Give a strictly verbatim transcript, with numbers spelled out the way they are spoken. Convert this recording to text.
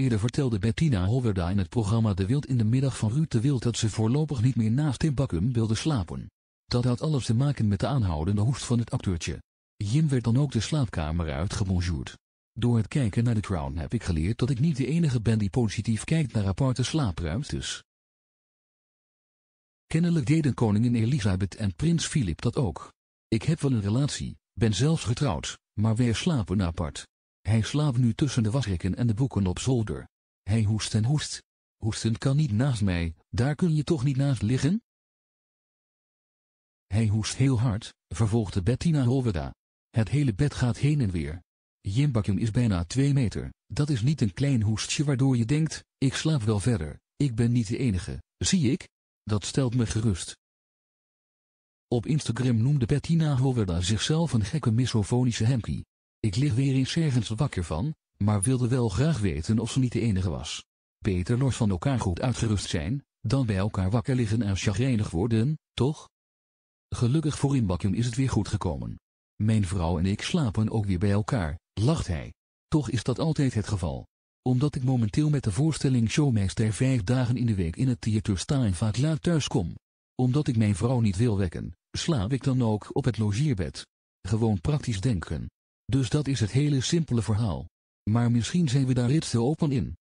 Eerder vertelde Bettina Holwerda in het programma De Wild in de Middag van Ruud de Wild dat ze voorlopig niet meer naast Tim Bakkum wilde slapen. Dat had alles te maken met de aanhoudende hoest van het acteurtje. Jim werd dan ook de slaapkamer uitgebonjourd. Door het kijken naar de Crown heb ik geleerd dat ik niet de enige ben die positief kijkt naar aparte slaapruimtes. Kennelijk deden koningin Elisabeth en prins Philip dat ook. Ik heb wel een relatie, ben zelfs getrouwd, maar wij slapen apart. Hij slaapt nu tussen de wasrekken en de boeken op zolder. Hij hoest en hoest. Hoesten kan niet naast mij, daar kun je toch niet naast liggen? Hij hoest heel hard, vervolgde Bettina Holwerda. Het hele bed gaat heen en weer. Jimbakum is bijna twee meter, dat is niet een klein hoestje waardoor je denkt, ik slaap wel verder, ik ben niet de enige, zie ik? Dat stelt me gerust. Op Instagram noemde Bettina Holwerda zichzelf een gekke misofonische hemkie. Ik lig weer eens ergens wakker van, maar wilde wel graag weten of ze niet de enige was. Beter los van elkaar goed uitgerust zijn, dan bij elkaar wakker liggen en chagrijnig worden, toch? Gelukkig voor Jimbakum is het weer goed gekomen. Mijn vrouw en ik slapen ook weer bij elkaar, lacht hij. Toch is dat altijd het geval. Omdat ik momenteel met de voorstelling Showmeester vijf dagen in de week in het theater sta en vaak laat thuis kom. Omdat ik mijn vrouw niet wil wekken, slaap ik dan ook op het logeerbed. Gewoon praktisch denken. Dus dat is het hele simpele verhaal. Maar misschien zijn we daar iets te open in.